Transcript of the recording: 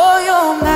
for your